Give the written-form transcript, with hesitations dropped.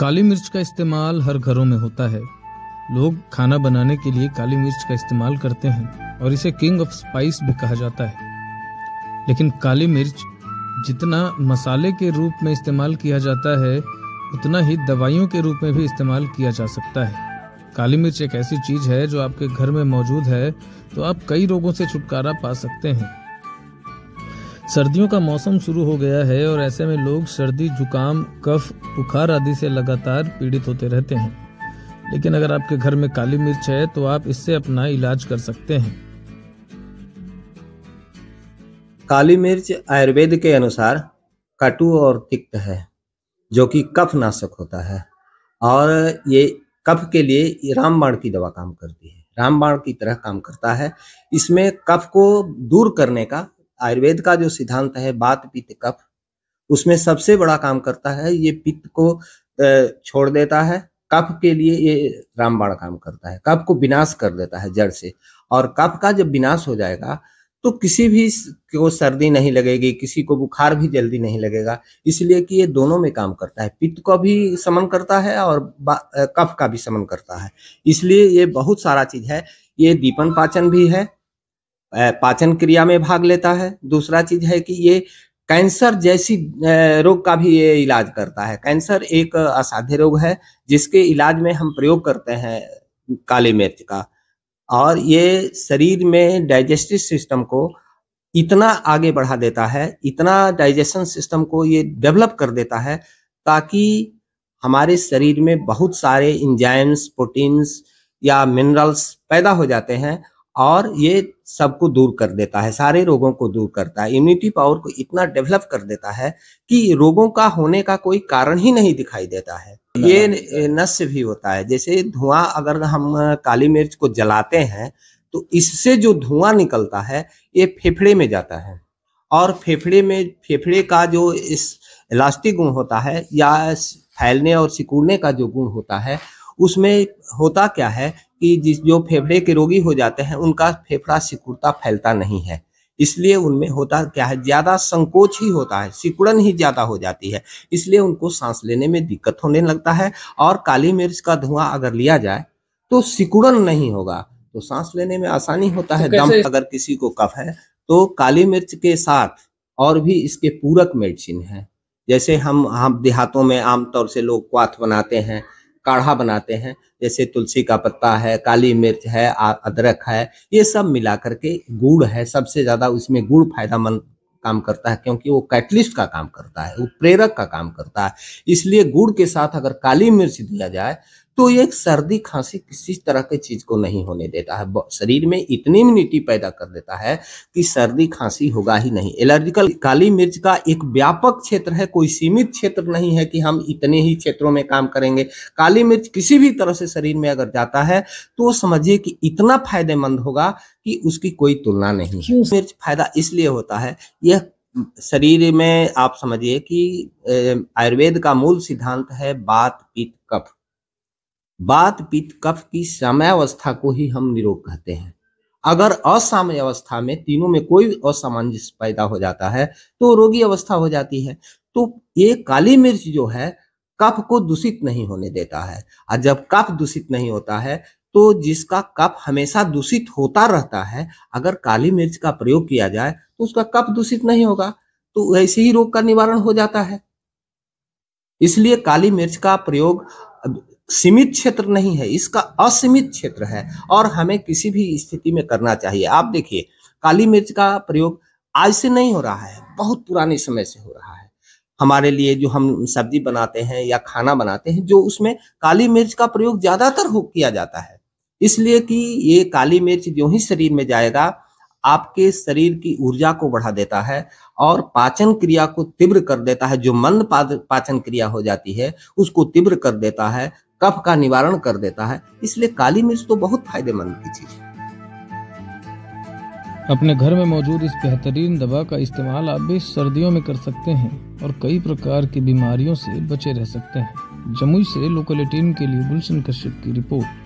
काली मिर्च का इस्तेमाल हर घरों में होता है। लोग खाना बनाने के लिए काली मिर्च का इस्तेमाल करते हैं और इसे किंग ऑफ स्पाइस भी कहा जाता है। लेकिन काली मिर्च जितना मसाले के रूप में इस्तेमाल किया जाता है उतना ही दवाइयों के रूप में भी इस्तेमाल किया जा सकता है। काली मिर्च एक ऐसी चीज है जो आपके घर में मौजूद है तो आप कई रोगों से छुटकारा पा सकते हैं। सर्दियों का मौसम शुरू हो गया है और ऐसे में लोग सर्दी, जुकाम, कफ, बुखार आदि से लगातार पीड़ित होते रहते हैं। लेकिन अगर आपके घर में काली मिर्च है तो आप इससे अपना इलाज कर सकते हैं। काली मिर्च आयुर्वेद के अनुसार कटु और तिक्त है, जो कि कफ नाशक होता है और ये कफ के लिए रामबाण की दवा काम करती है, रामबाण की तरह काम करता है। इसमें कफ को दूर करने का आयुर्वेद का जो सिद्धांत है बात पित्त कफ, उसमें सबसे बड़ा काम करता है। ये पित्त को छोड़ देता है, कफ के लिए ये रामबाण काम करता है, कफ को विनाश कर देता है जड़ से। और कफ का जब विनाश हो जाएगा तो किसी भी को सर्दी नहीं लगेगी, किसी को बुखार भी जल्दी नहीं लगेगा, इसलिए कि ये दोनों में काम करता है, पित्त को भी शमन करता है और कफ का भी शमन करता है। इसलिए ये बहुत सारा चीज है। ये दीपन पाचन भी है, पाचन क्रिया में भाग लेता है। दूसरा चीज है कि ये कैंसर जैसी रोग का भी ये इलाज करता है। कैंसर एक असाध्य रोग है जिसके इलाज में हम प्रयोग करते हैं काली मिर्च का, और ये शरीर में डाइजेस्टिव सिस्टम को इतना आगे बढ़ा देता है, इतना डाइजेशन सिस्टम को ये डेवलप कर देता है ताकि हमारे शरीर में बहुत सारे एंजाइम्स, प्रोटीन्स या मिनरल्स पैदा हो जाते हैं और ये सबको दूर कर देता है, सारे रोगों को दूर करता है। इम्यूनिटी पावर को इतना डेवलप कर देता है कि रोगों का होने का कोई कारण ही नहीं दिखाई देता है। ये नस्य भी होता है, जैसे धुआं अगर हम काली मिर्च को जलाते हैं तो इससे जो धुआं निकलता है ये फेफड़े में जाता है और फेफड़े में फेफड़े का जो इस इलास्टिक गुण होता है या फैलने और सिकुड़ने का जो गुण होता है, उसमें होता क्या है कि जिस जो फेफड़े के रोगी हो जाते हैं उनका फेफड़ा सिकुड़ता फैलता नहीं है, इसलिए उनमें होता क्या है ज्यादा संकोच ही होता है, सिकुड़न ही ज्यादा हो जाती है, इसलिए उनको सांस लेने में दिक्कत होने लगता है। और काली मिर्च का धुआं अगर लिया जाए तो सिकुड़न नहीं होगा तो सांस लेने में आसानी होता है। दम अगर किसी को कफ है तो काली मिर्च के साथ और भी इसके पूरक मेडिसिन है, जैसे हम देहातों में आमतौर से लोग क्वाथ बनाते हैं, काढ़ा बनाते हैं, जैसे तुलसी का पत्ता है, काली मिर्च है, अदरक है, ये सब मिला करके गुड़ है, सबसे ज़्यादा उसमें गुड़ फायदामंद काम करता है क्योंकि वो कैटलिस्ट का काम करता है, वो प्रेरक का काम करता है। इसलिए गुड़ के साथ अगर काली मिर्च दिया जाए तो ये सर्दी खांसी किसी तरह की चीज़ को नहीं होने देता है, शरीर में इतनी इम्यूनिटी पैदा कर देता है कि सर्दी खांसी होगा ही नहीं। एलर्जिकल काली मिर्च का एक व्यापक क्षेत्र है, कोई सीमित क्षेत्र नहीं है कि हम इतने ही क्षेत्रों में काम करेंगे। काली मिर्च किसी भी तरह से शरीर में अगर जाता है तो समझिए कि इतना फायदेमंद होगा कि उसकी कोई तुलना नहीं है। मिर्च फायदा इसलिए होता है, यह शरीर में आप समझिए कि आयुर्वेद का मूल सिद्धांत है बात पित्त कफ। बात पित्त कफ की साम्यावस्था को ही हम निरोग कहते हैं। अगर असाम्य अवस्था में तीनों में कोई असामंजस्य पैदा हो जाता है तो रोगी अवस्था हो जाती है। तो ये काली मिर्च जो है कफ को दूषित नहीं होने देता है, और जब कफ दूषित नहीं होता है तो जिसका कफ हमेशा दूषित होता रहता है, अगर काली मिर्च का प्रयोग किया जाए तो उसका कफ दूषित नहीं होगा, तो ऐसे ही रोग का निवारण हो जाता है। इसलिए काली मिर्च का प्रयोग सीमित क्षेत्र नहीं है, इसका असीमित क्षेत्र है और हमें किसी भी स्थिति में करना चाहिए। आप देखिए काली मिर्च का प्रयोग आज से नहीं हो रहा है, बहुत पुराने समय से हो रहा है। हमारे लिए जो हम सब्जी बनाते हैं या खाना बनाते हैं जो उसमें काली मिर्च का प्रयोग ज्यादातर किया जाता है, इसलिए कि ये काली मिर्च जो ही शरीर में जाएगा आपके शरीर की ऊर्जा को बढ़ा देता है और पाचन क्रिया को तीव्र कर देता है। जो मंद पाचन क्रिया हो जाती है उसको तीव्र कर देता है, कफ का निवारण कर देता है। इसलिए काली मिर्च तो बहुत फायदेमंद की चीज है। अपने घर में मौजूद इस बेहतरीन दवा का इस्तेमाल आप भी सर्दियों में कर सकते हैं और कई प्रकार की बीमारियों से बचे रह सकते हैं। जमुई से लोकल 18 के लिए गुलशन कश्यप की रिपोर्ट।